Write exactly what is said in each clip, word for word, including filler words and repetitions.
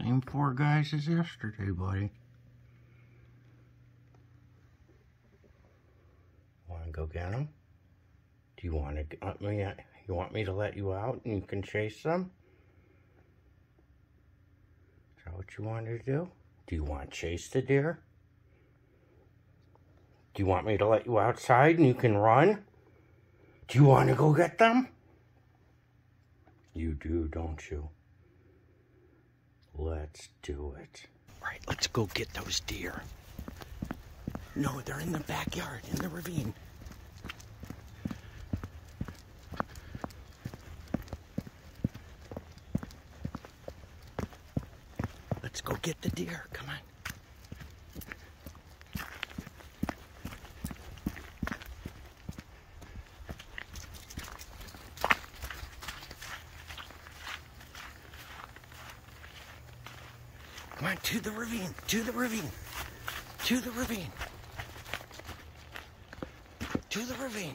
Same four guys as yesterday, buddy. Want to go get them? Do you want to let me? You want me to let you out and you can chase them? Is that what you want to do? Do you want to chase the deer? Do you want me to let you outside and you can run? Do you want to go get them? You do, don't you? Let's do it. Right, let's go get those deer. No, they're in the backyard, in the ravine. Let's go get the deer, come on. Come on, to the ravine, to the ravine, to the ravine, to the ravine.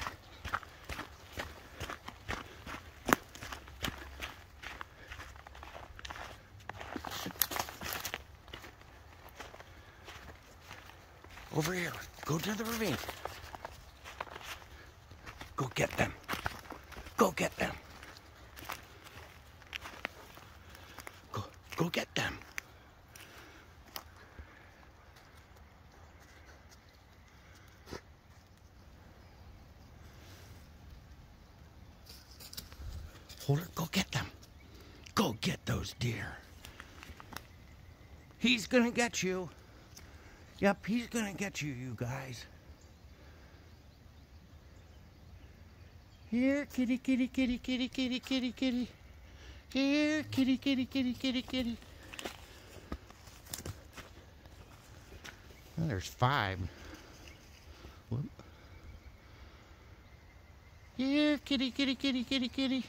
Over here, go to the ravine. Go get them, go get them. Go, go get them. Holder, go get them. Go get those deer. He's gonna get you. Yep, he's gonna get you, you guys. Here, kitty, kitty, kitty, kitty, kitty, kitty, kitty. Here, kitty, kitty, kitty, kitty, kitty. Well, there's five. Whoop. Here, kitty, kitty, kitty, kitty, kitty.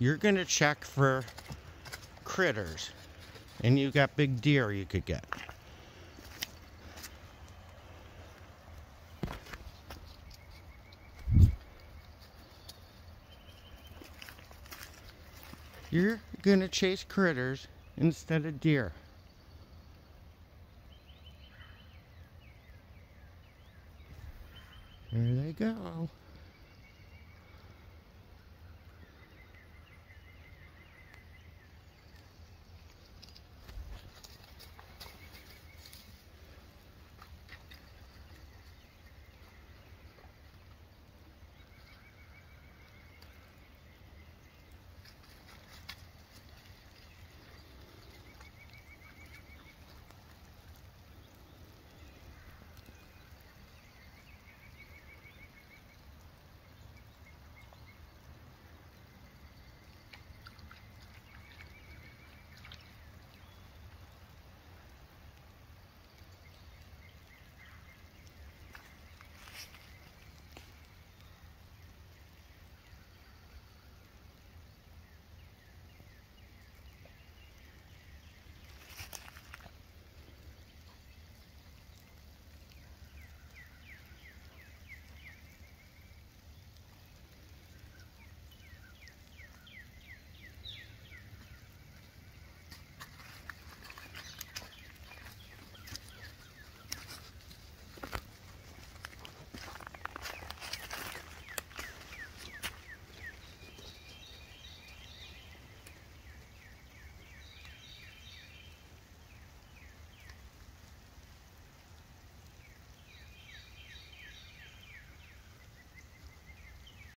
You're going to check for critters, and you got big deer you could get. You're going to chase critters instead of deer. There they go.